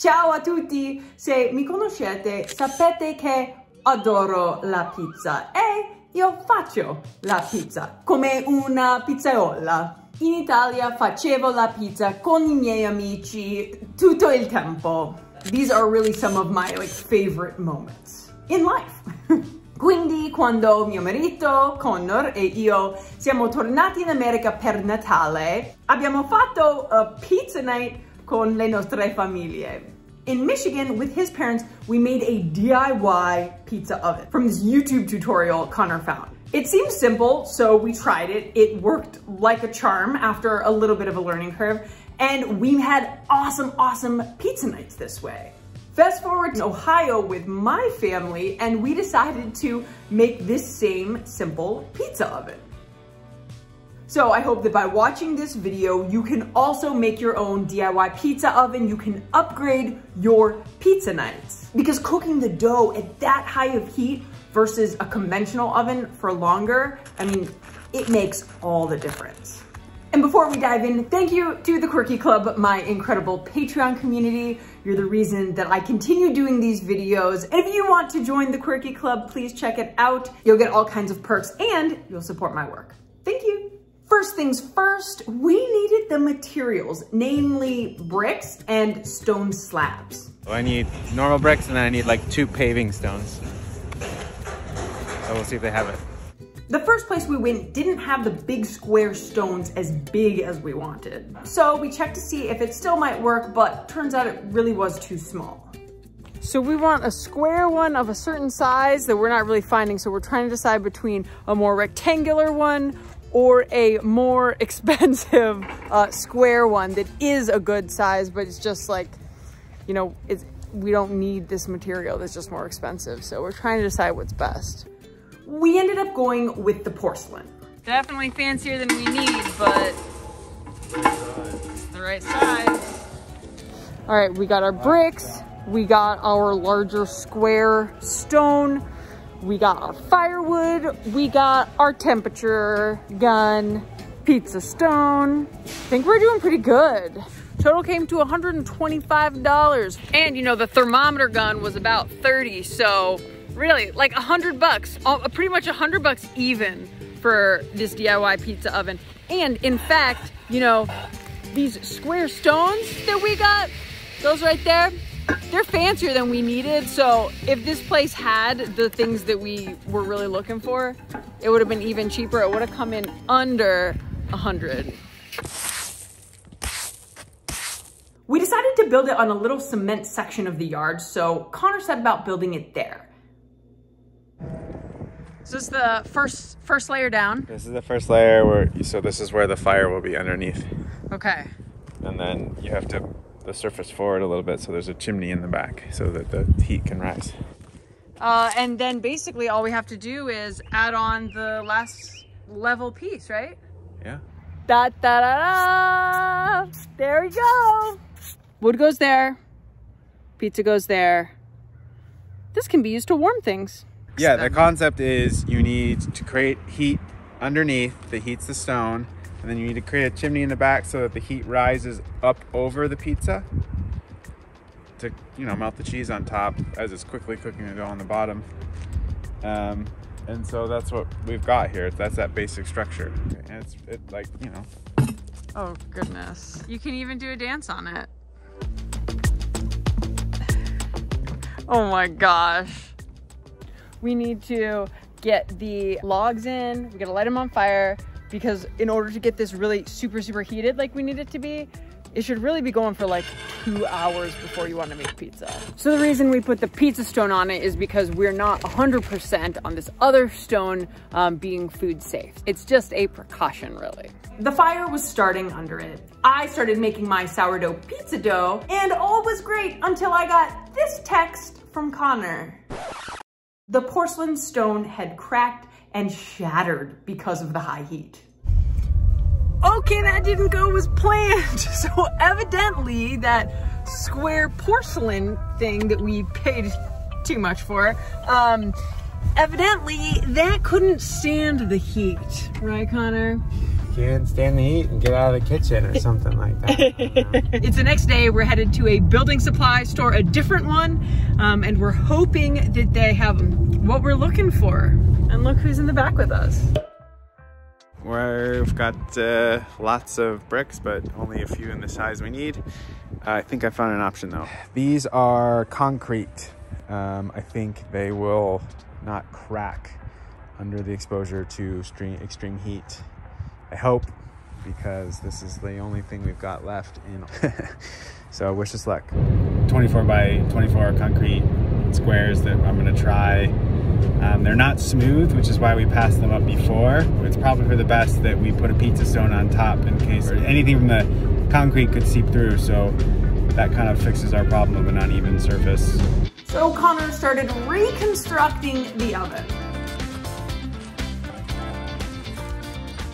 Ciao a tutti, se mi conoscete sapete che adoro la pizza e io faccio la pizza come una pizzaiola. In Italia facevo la pizza con I miei amici tutto il tempo. These are really some of my favorite moments in life. Quindi quando mio marito Connor e io siamo tornati in America per Natale, abbiamo fatto a pizza night con le nostre famiglie. In Michigan, with his parents, we made a DIY pizza oven from this YouTube tutorial Connor found. It seems simple, so we tried it. It worked like a charm after a little bit of a learning curve, and we had awesome, awesome pizza nights this way. Fast forward to Ohio with my family, and we decided to make this same simple pizza oven. So I hope that by watching this video, you can also make your own DIY pizza oven. You can upgrade your pizza nights because cooking the dough at that high of heat versus a conventional oven for longer, I mean, it makes all the difference. And before we dive in, thank you to The Quirky Club, my incredible Patreon community. You're the reason that I continue doing these videos. And if you want to join The Quirky Club, please check it out. You'll get all kinds of perks and you'll support my work. Thank you. First things first, we needed the materials, namely bricks and stone slabs. I need normal bricks and then I need like 2 paving stones. So we'll see if they have it. The first place we went didn't have the big square stones as big as we wanted. So we checked to see if it still might work, but turns out it really was too small. So we want a square one of a certain size that we're not really finding. So we're trying to decide between a more rectangular one or a more expensive square one that is a good size, but it's just like, you know, we don't need this material that's just more expensive. So we're trying to decide what's best. We ended up going with the porcelain. Definitely fancier than we need, but it's the right size. All right, we got our bricks. We got our larger square stone. We got our firewood, we got our temperature gun, pizza stone. I think we're doing pretty good. Total came to $125. And you know, the thermometer gun was about 30. So really like $100, pretty much $100 even for this DIY pizza oven. And in fact, you know, these square stones that we got, those right there, they're fancier than we needed, so if this place had the things that we were really looking for, it would have been even cheaper. It would have come in under $100. We decided to build it on a little cement section of the yard, so Connor said about building it there. Is this the first layer down? This is the first layer, so this is where the fire will be underneath. Okay. And then you have to the surface forward a little bit so there's a chimney in the back so that the heat can rise. And then basically all we have to do is add on the last level piece, right? Yeah. Da da da da! There we go! Wood goes there. Pizza goes there. This can be used to warm things. Yeah, the concept is you need to create heat underneath that heats the stone. And then you need to create a chimney in the back so that the heat rises up over the pizza to, you know, melt the cheese on top as it's quickly cooking the dough on the bottom. And so that's what we've got here. That's that basic structure. And it's like, you know. Oh, goodness. You can even do a dance on it. Oh my gosh. We need to get the logs in. We gotta light them on fire. Because in order to get this really super, super heated like we need it to be, it should really be going for like 2 hours before you want to make pizza. So the reason we put the pizza stone on it is because we're not 100% on this other stone being food safe. It's just a precaution, really. The fire was starting under it. I started making my sourdough pizza dough and all was great until I got this text from Connor. The porcelain stone had cracked and shattered because of the high heat. Okay, that didn't go as planned. So evidently that square porcelain thing that we paid too much for, evidently that couldn't stand the heat. Right, Connor? can't stand the heat and get out of the kitchen or something like that. It's the next day. We're headed to a building supply store, a different one, and we're hoping that they have what we're looking for. And look who's in the back with us. We've got lots of bricks, but only a few in the size we need. I think I found an option though. These are concrete. I think they will not crack under the exposure to extreme heat. I hope, because this is the only thing we've got left in. So wish us luck. 24 by 24 concrete squares that I'm gonna try. They're not smooth, which is why we passed them up before. It's probably for the best that we put a pizza stone on top in case anything from the concrete could seep through. So that kind of fixes our problem of an uneven surface. So Connor started reconstructing the oven.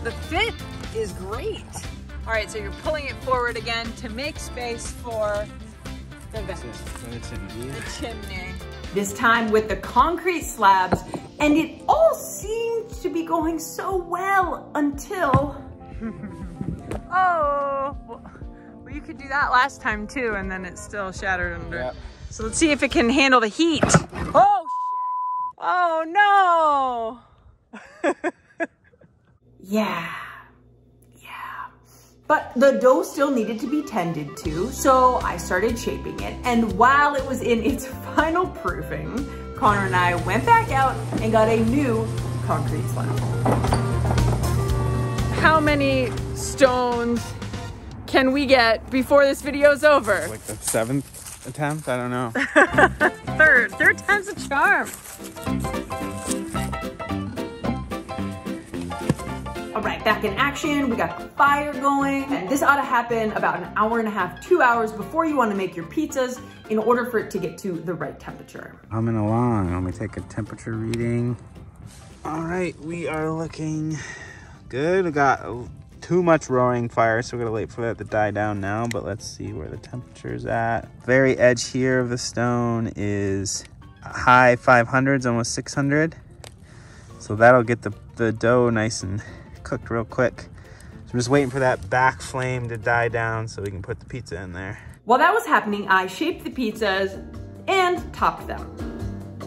The fit is great. All right, so you're pulling it forward again to make space for the chimney. The chimney. This time with the concrete slabs, and it all seemed to be going so well until, oh, well you could do that last time too, and then it still shattered under. Yep. So let's see if it can handle the heat. Oh, shit. Oh no. Yeah. But the dough still needed to be tended to, so I started shaping it. And while it was in its final proofing, Connor and I went back out and got a new concrete slab. How many stones can we get before this video's over? Like the 7th attempt? I don't know. Third time's a charm. All right, back in action, we got the fire going, and this ought to happen about an hour and a half, 2 hours before you want to make your pizzas in order for it to get to the right temperature. Humming along, let me take a temperature reading. All right, we are looking good. We got too much roaring fire, so we're gonna wait for that to die down now, but let's see where the temperature's at. Very edge here of the stone is high 500s, almost 600. So that'll get the dough nice and cooked real quick. So I'm just waiting for that back flame to die down so we can put the pizza in there. While that was happening, I shaped the pizzas and topped them.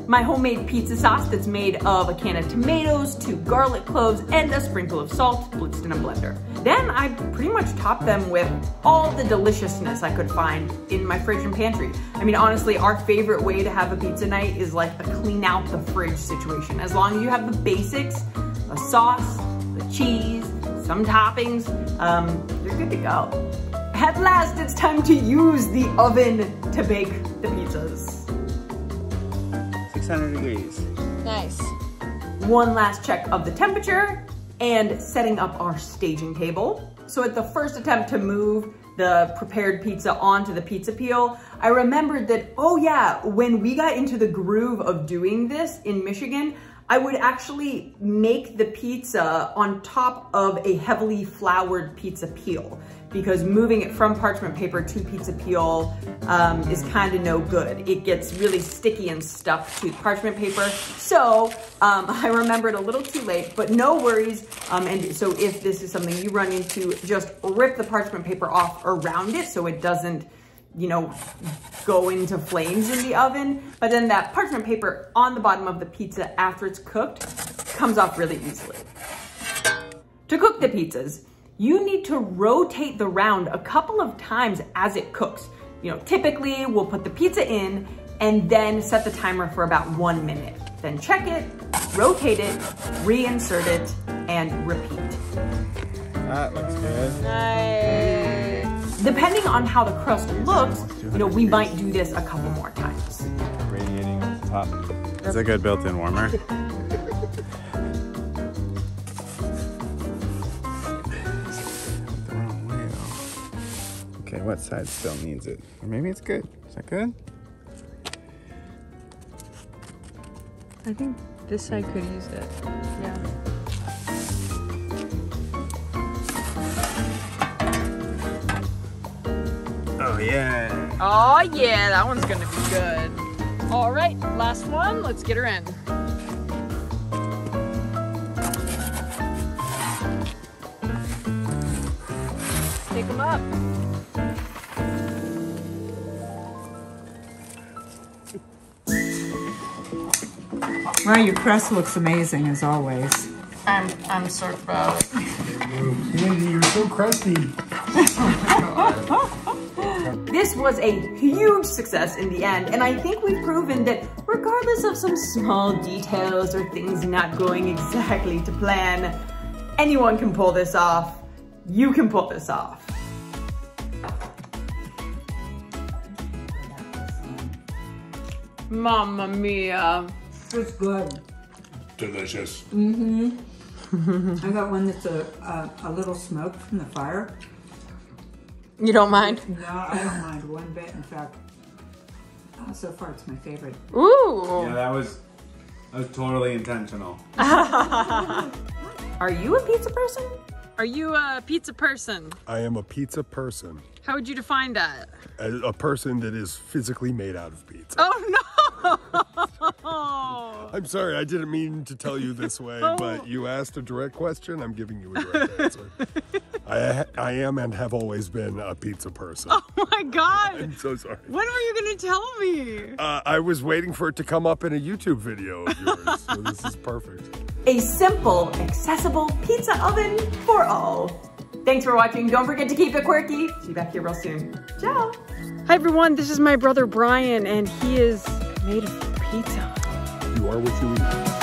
My homemade pizza sauce that's made of a can of tomatoes, 2 garlic cloves, and a sprinkle of salt blitzed in a blender. Then I pretty much topped them with all the deliciousness I could find in my fridge and pantry. I mean, honestly, our favorite way to have a pizza night is like a clean out the fridge situation. As long as you have the basics, a sauce, cheese, some toppings, you're good to go. At last, it's time to use the oven to bake the pizzas. 600 degrees. Nice. One last check of the temperature and setting up our staging table. So at the first attempt to move the prepared pizza onto the pizza peel, I remembered that, oh yeah, when we got into the groove of doing this in Michigan, I would actually make the pizza on top of a heavily floured pizza peel, because moving it from parchment paper to pizza peel is kind of no good. It gets really sticky and stuck to parchment paper. So I remembered a little too late, but no worries. And so if this is something you run into, just rip the parchment paper off around it so it doesn't, you know, go into flames in the oven. But then that parchment paper on the bottom of the pizza after it's cooked comes off really easily. To cook the pizzas, you need to rotate the round a couple of times as it cooks. You know, typically we'll put the pizza in and then set the timer for about 1 minute. Then check it, rotate it, reinsert it, and repeat. That looks good. Nice. Depending on how the crust looks, you know, we might do this a couple more times. Radiating on the top. It's a good built-in warmer. Okay, what side still needs it? Or maybe it's good. Is that good? I think this side could use it. Yeah. Yeah. Oh yeah, that one's gonna be good. All right, last one, let's get her in. pick them up. Wow, your crest looks amazing as always. I'm sort of proud. You're so crusty. This was a huge success in the end, and I think we've proven that regardless of some small details or things not going exactly to plan, anyone can pull this off. You can pull this off. Mamma mia. It's good. Delicious. Mm-hmm. I got one that's a little smoke from the fire. You don't mind? No, I don't mind one bit. In fact, so far it's my favorite. Ooh! Yeah, that was totally intentional. Are you a pizza person? Are you a pizza person? I am a pizza person. How would you define that? A person that is physically made out of pizza. Oh no! I'm sorry, I didn't mean to tell you this way, but you asked a direct question, I'm giving you a direct answer. I am and have always been a pizza person. Oh my God. I'm so sorry. When are you going to tell me? I was waiting for it to come up in a YouTube video of yours, so this is perfect. A simple, accessible pizza oven for all. Thanks for watching. Don't forget to keep it quirky. See you back here real soon. Ciao. Hi everyone, this is my brother Brian, and he is made of pizza. You are what you eat.